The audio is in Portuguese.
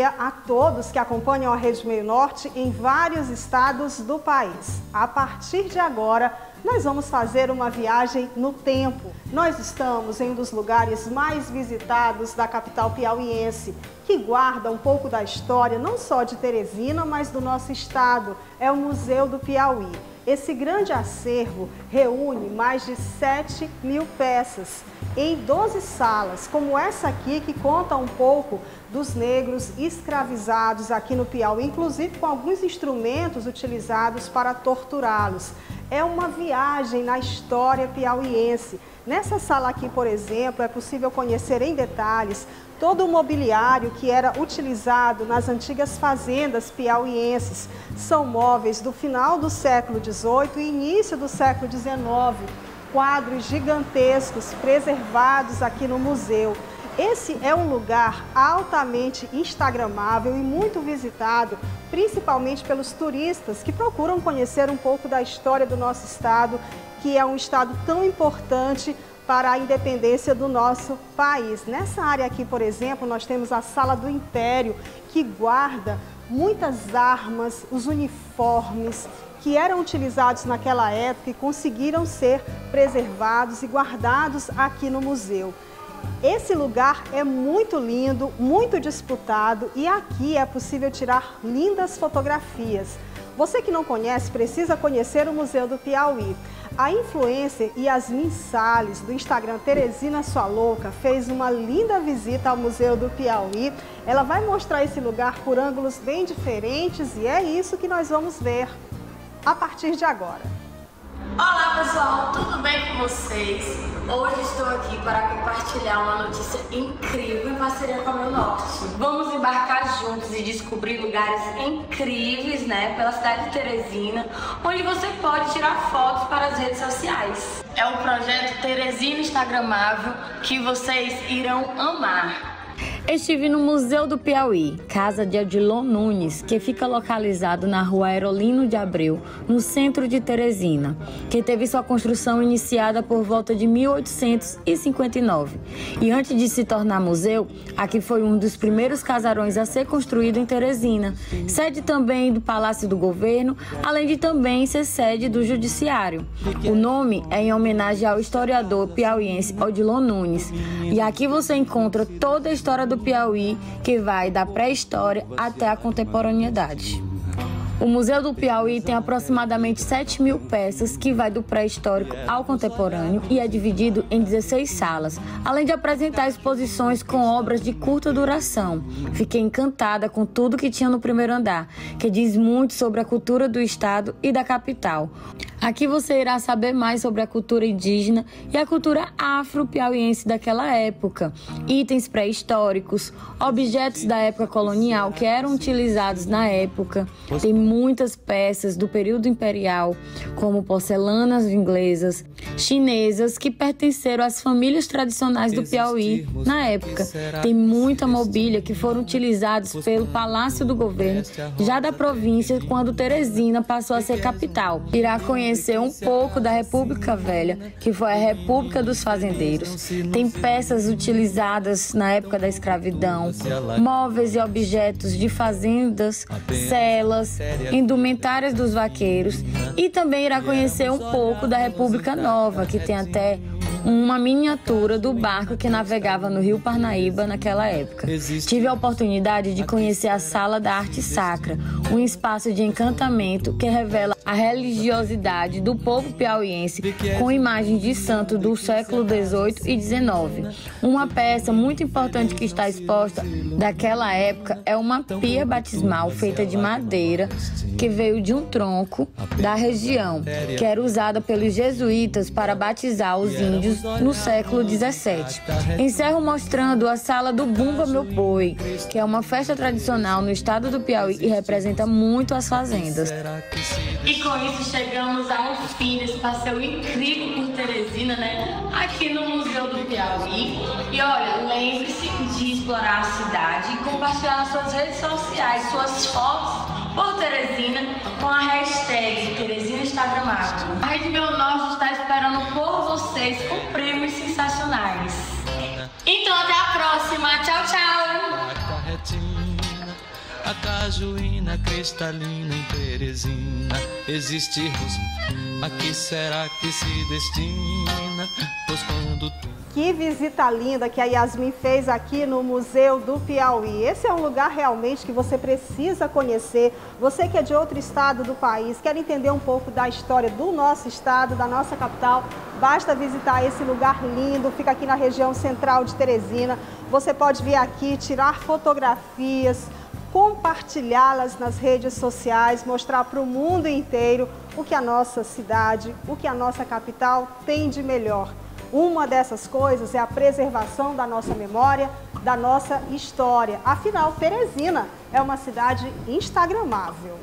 dia a todos que acompanham a Rede Meio Norte em vários estados do país. A partir de agora, nós vamos fazer uma viagem no tempo. Nós estamos em um dos lugares mais visitados da capital piauiense, que guarda um pouco da história não só de Teresina, mas do nosso estado. É o Museu do Piauí. Esse grande acervo reúne mais de 7.000 peças em 12 salas, como essa aqui, que conta um pouco dos negros escravizados aqui no Piauí, inclusive com alguns instrumentos utilizados para torturá-los. É uma viagem na história piauiense. Nessa sala aqui, por exemplo, é possível conhecer em detalhes todo o mobiliário que era utilizado nas antigas fazendas piauienses. São móveis do final do século XVIII e início do século XIX. Quadros gigantescos preservados aqui no museu. Esse é um lugar altamente instagramável e muito visitado, principalmente pelos turistas que procuram conhecer um pouco da história do nosso estado, que é um estado tão importante para a independência do nosso país. Nessa área aqui, por exemplo, nós temos a Sala do Império, que guarda muitas armas, os uniformes que eram utilizados naquela época e conseguiram ser preservados e guardados aqui no museu. Esse lugar é muito lindo, muito disputado e aqui é possível tirar lindas fotografias. Você que não conhece, precisa conhecer o Museu do Piauí. A influencer Yasmin Sales, do Instagram Teresina Sua Louca, fez uma linda visita ao Museu do Piauí. Ela vai mostrar esse lugar por ângulos bem diferentes e é isso que nós vamos ver a partir de agora. Olá pessoal, tudo bem com vocês? Hoje estou aqui para compartilhar uma notícia incrível em parceria com o Meu Norte. Vamos embarcar juntos e descobrir lugares incríveis, né, pela cidade de Teresina, onde você pode tirar fotos para as redes sociais. É o projeto Teresina Instagramável que vocês irão amar. Estive no Museu do Piauí, casa de Odilon Nunes, que fica localizado na rua Aerolino de Abreu, no centro de Teresina, que teve sua construção iniciada por volta de 1859. E antes de se tornar museu, aqui foi um dos primeiros casarões a ser construído em Teresina, sede também do Palácio do Governo, além de também ser sede do Judiciário. O nome é em homenagem ao historiador piauiense Odilon Nunes. E aqui você encontra toda a história do Piauí, que vai da pré-história até a contemporaneidade. O Museu do Piauí tem aproximadamente 7.000 peças, que vai do pré-histórico ao contemporâneo e é dividido em 16 salas, além de apresentar exposições com obras de curta duração. Fiquei encantada com tudo que tinha no primeiro andar, que diz muito sobre a cultura do estado e da capital. Aqui você irá saber mais sobre a cultura indígena e a cultura afro-piauiense daquela época, itens pré-históricos, objetos da época colonial que eram utilizados na época. Tem muitas peças do período imperial, como porcelanas inglesas, chinesas, que pertenceram às famílias tradicionais do Piauí na época. Tem muita mobília que foram utilizados pelo Palácio do Governo, já da província, quando Teresina passou a ser capital. Irá conhecer um pouco da República Velha, que foi a República dos Fazendeiros. Tem peças utilizadas na época da escravidão, móveis e objetos de fazendas, celas, indumentárias dos vaqueiros, e também irá conhecer um pouco da República Nova, que tem até uma miniatura do barco que navegava no rio Parnaíba naquela época. Tive a oportunidade de conhecer a Sala da Arte Sacra, um espaço de encantamento que revela a religiosidade do povo piauiense com imagens de santos do século XVIII e XIX. Uma peça muito importante que está exposta daquela época é uma pia batismal feita de madeira que veio de um tronco da região, que era usada pelos jesuítas para batizar os índios no século XVII. Encerro mostrando a sala do Bumba Meu Boi, que é uma festa tradicional no estado do Piauí e representa muito as fazendas. E com isso chegamos ao fim desse passeio incrível por Teresina, né? Aqui no Museu do Piauí. E olha, lembre-se de explorar a cidade e compartilhar nas suas redes sociais suas fotos por Teresina com a hashtag Teresina Instagramável. A Rede Meio Norte está esperando por vocês com prêmios sensacionais. Então até a próxima. Tchau, tchau! cajuína, cristalina em Teresina, existirmos, a que será que se destina? Pois quando... Que visita linda que a Yasmin fez aqui no Museu do Piauí. Esse é um lugar realmente que você precisa conhecer. Você que é de outro estado do país, quer entender um pouco da história do nosso estado, da nossa capital, basta visitar esse lugar lindo, fica aqui na região central de Teresina. Você pode vir aqui, tirar fotografias, compartilhá-las nas redes sociais, mostrar para o mundo inteiro o que a nossa cidade, o que a nossa capital tem de melhor. Uma dessas coisas é a preservação da nossa memória, da nossa história. Afinal, Teresina é uma cidade instagramável.